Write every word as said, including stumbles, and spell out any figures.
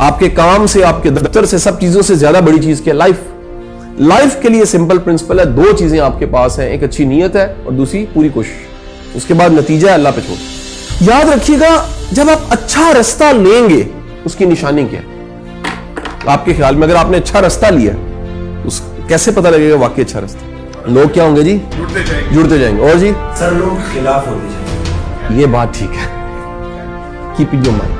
आपके काम से, आपके दफ्तर से, सब चीजों से ज्यादा बड़ी चीज क्या है लाइफ। लाइफ के लिए सिंपल प्रिंसिपल है, दो चीजें आपके पास हैं, एक अच्छी नीयत है और दूसरी पूरी कोशिश। उसके बाद नतीजा अल्लाह पे छोड़। याद रखिएगा, जब आप अच्छा रास्ता लेंगे उसकी निशानी क्या है आपके ख्याल में? अगर आपने अच्छा रास्ता लिया उस कैसे पता लगेगा वाकई अच्छा रास्ता? लोग क्या होंगे जी? जुड़ते जाएंगे, जुड़ते जाएंगे। और जी सर, लोग खिलाफ होते जाएंगे। ये बात ठीक है, कीप इट योर माइंड।